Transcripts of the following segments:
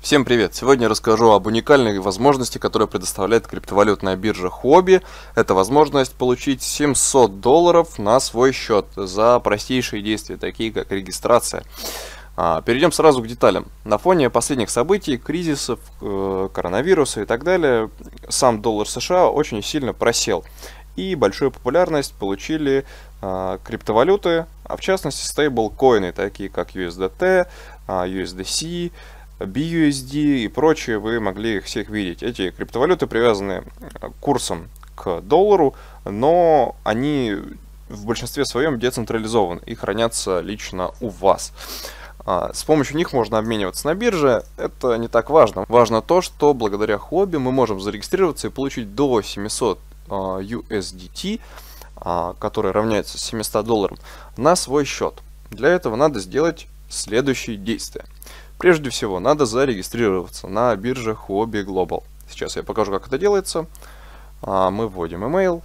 Всем привет! Сегодня расскажу об уникальной возможности, которая предоставляет криптовалютная биржа Huobi. Это возможность получить $700 на свой счет за простейшие действия, такие как регистрация. Перейдем сразу к деталям. На фоне последних событий, кризисов, коронавируса и так далее, сам доллар США очень сильно просел. И большую популярность получили криптовалюты, а в частности стейблкоины, такие как USDT, USDC, BUSD и прочее, вы могли их всех видеть. Эти криптовалюты привязаны курсом к доллару, но они в большинстве своем децентрализованы и хранятся лично у вас. С помощью них можно обмениваться на бирже, это не так важно. Важно то, что благодаря Huobi мы можем зарегистрироваться и получить до 700 USDT, который равняется $700, на свой счет. Для этого надо сделать следующие действия. Прежде всего, надо зарегистрироваться на бирже Huobi Global. Сейчас я покажу, как это делается. Мы вводим email,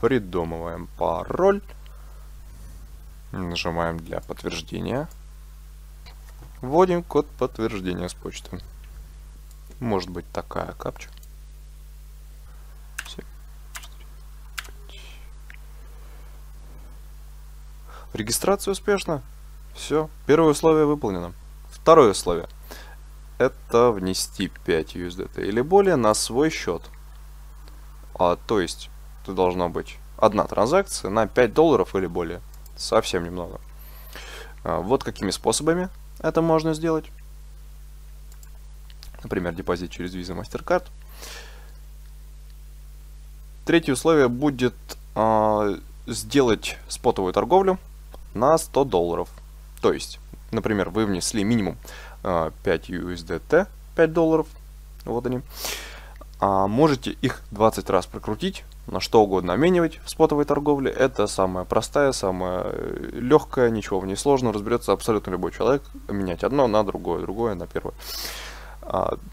придумываем пароль, нажимаем для подтверждения, вводим код подтверждения с почты. Может быть такая капча. Регистрация успешна. Все, первое условие выполнено. Второе условие – это внести 5 USDT или более на свой счет. То есть, это должна быть одна транзакция на $5 или более. Совсем немного. Вот какими способами это можно сделать. Например, депозит через Visa Mastercard. Третье условие будет сделать спотовую торговлю на $100. То есть, например, вы внесли минимум 5 USDT, $5, вот они. Можете их 20 раз прокрутить, на что угодно обменивать в спотовой торговле. Это самая простая, самая легкая, ничего в ней сложного, разберется абсолютно любой человек. Менять одно на другое на первое.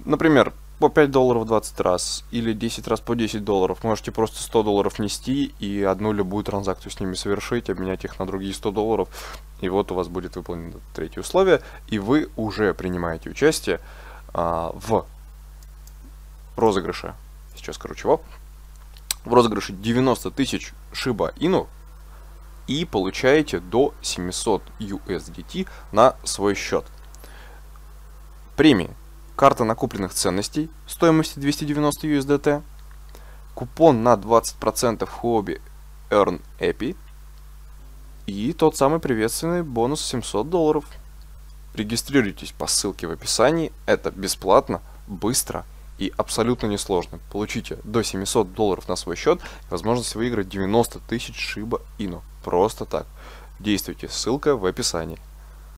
Например, по $5 20 раз или 10 раз по $10. Можете просто $100 нести и одну любую транзакцию с ними совершить, обменять их на другие $100. И вот у вас будет выполнено третье условие, и вы уже принимаете участие в розыгрыше. Сейчас скажу чего. В розыгрыше 90 тысяч Shiba Inu и получаете до 700 USDT на свой счет. Премии. Карта накупленных ценностей стоимостью 290 USDT, купон на 20% Huobi Earn Happy и тот самый приветственный бонус $700. Регистрируйтесь по ссылке в описании, это бесплатно, быстро и абсолютно несложно. Получите до $700 на свой счет и возможность выиграть 90 тысяч Shiba Inu. Просто так. Действуйте, ссылка в описании.